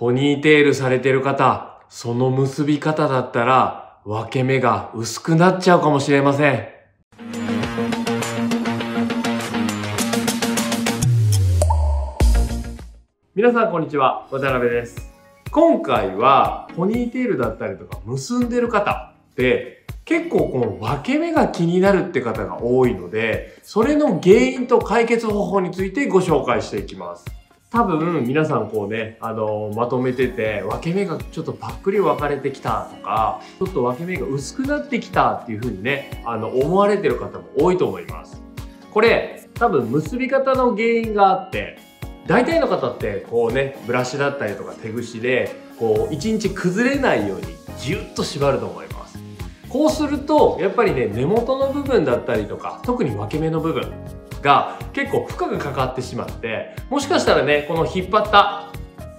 ポニーテールされてる方、その結び方だったら分け目が薄くなっちゃうかもしれません。皆さんこんにちは、渡辺です。今回はポニーテールだったりとか結んでる方って結構この分け目が気になるって方が多いので、それの原因と解決方法についてご紹介していきます。多分皆さんこうね、まとめてて分け目がちょっとパックリ分かれてきたとか、ちょっと分け目が薄くなってきたっていう風にね、思われてる方も多いと思います。これ多分結び方の原因があって、大体の方ってこうね、ブラシだったりとか手ぐしでこう一日崩れないようにギュッと縛ると思います。こうするとやっぱりね、根元の部分だったりとか、特に分け目の部分が結構負荷がかかってしまって、もしかしたらね、この引っ張った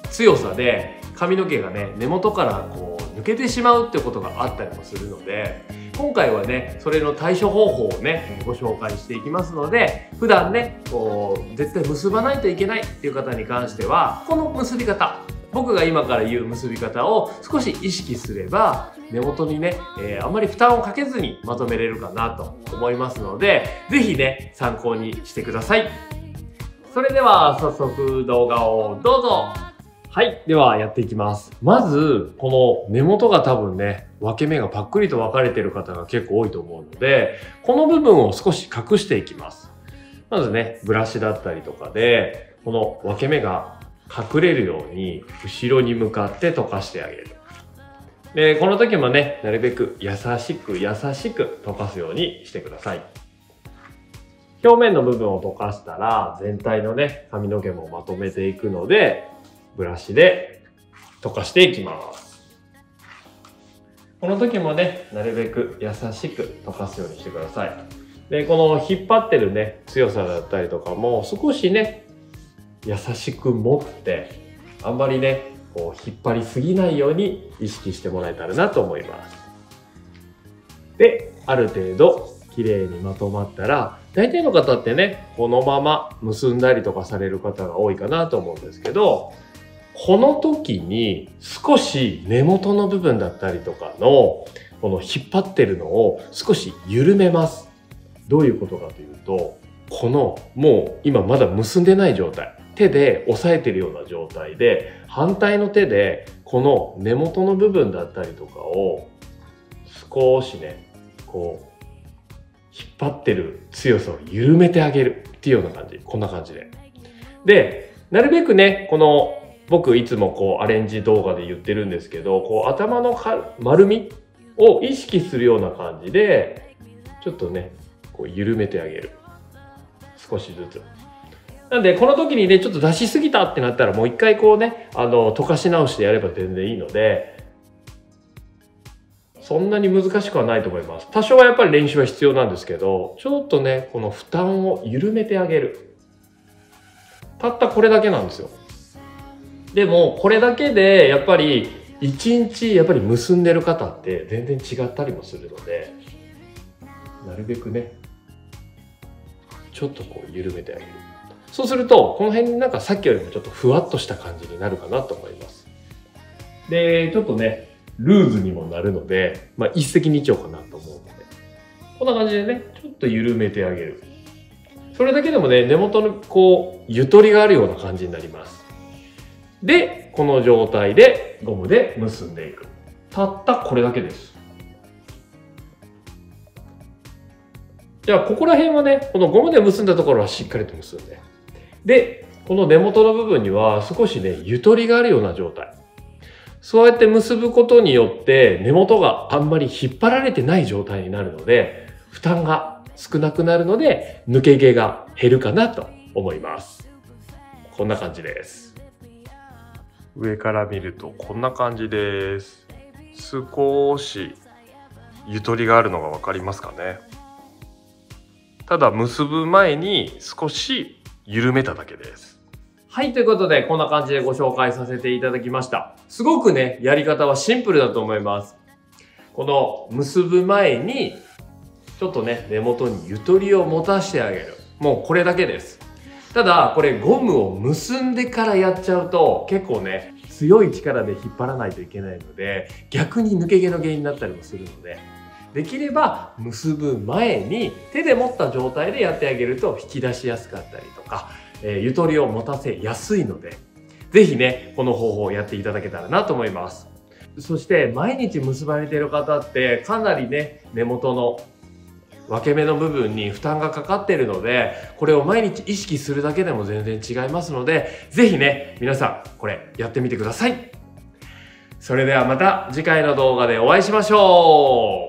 強さで髪の毛がね、根元からこう抜けてしまうってことがあったりもするので、今回はね、それの対処方法をね、ご紹介していきますので、普段ね、こう絶対結ばないといけないっていう方に関しては、この結び方、僕が今から言う結び方を少し意識すれば、根元にね、あまり負担をかけずにまとめれるかなと思いますので、是非ね、参考にしてください。それでは早速動画をどうぞ。はい、ではやっていきます。まずこの根元が多分ね、分け目がパックリと分かれてる方が結構多いと思うので、この部分を少し隠していきます。まずね、ブラシだったりとかでこの分け目が隠れるように後ろに向かって溶かしてあげる。でこの時もね、なるべく優しく優しく溶かすようにしてください。表面の部分を溶かしたら全体のね、髪の毛もまとめていくので、ブラシで溶かしていきます。この時もね、なるべく優しく溶かすようにしてください。でこの引っ張ってるね、強さだったりとかも少しね、優しく持って、あんまりねこう引っ張りすぎないように意識してもらえたらなと思います。である程度綺麗にまとまったら、大体の方ってね、このまま結んだりとかされる方が多いかなと思うんですけど、この時に少し根元の部分だったりとかのこの引っ張ってるのを少し緩めます。どういうことかというと、このもう今まだ結んでない状態、手で押さえてるような状態で、反対の手でこの根元の部分だったりとかを少しね、こう引っ張ってる強さを緩めてあげるっていうような感じ。こんな感じで。でなるべくね、この僕いつもこうアレンジ動画で言ってるんですけど、こう頭の丸みを意識するような感じで、ちょっとねこう緩めてあげる。少しずつ。なんでこの時にね、ちょっと出しすぎたってなったら、もう一回こうね、溶かし直してやれば全然いいので、そんなに難しくはないと思います。多少はやっぱり練習は必要なんですけど、ちょっとねこの負担を緩めてあげる。たったこれだけなんですよ。でもこれだけでやっぱり一日やっぱり結んでる方って全然違ったりもするので、なるべくねちょっとこう緩めてあげる。そうするとこの辺なんかさっきよりもちょっとふわっとした感じになるかなと思います。でちょっとねルーズにもなるので、まあ、一石二鳥かなと思うので、こんな感じでねちょっと緩めてあげる。それだけでもね、根元のこうゆとりがあるような感じになります。でこの状態でゴムで結んでいく。たったこれだけです。じゃあここら辺はね、このゴムで結んだところはしっかりと結んで、でこの根元の部分には少しねゆとりがあるような状態。そうやって結ぶことによって根元があんまり引っ張られてない状態になるので、負担が少なくなるので抜け毛が減るかなと思います。こんな感じです。上から見るとこんな感じです。少しゆとりがあるのが分かりますかね。ただ結ぶ前に少し緩めただけです。はい、ということでこんな感じでご紹介させていただきました。すごくね、やり方はシンプルだと思います。この結ぶ前にちょっとね、根元にゆとりを持たしてあげる。もうこれだけです。ただこれゴムを結んでからやっちゃうと結構ね強い力で引っ張らないといけないので、逆に抜け毛の原因になったりもするので、できれば結ぶ前に手で持った状態でやってあげると引き出しやすかったりとか、ゆとりを持たせやすいので、是非ねこの方法をやっていただけたらなと思います。そして毎日結ばれている方ってかなりね根元の分け目の部分に負担がかかっているので、これを毎日意識するだけでも全然違いますので、是非ね皆さんこれやってみてください。それではまた次回の動画でお会いしましょう。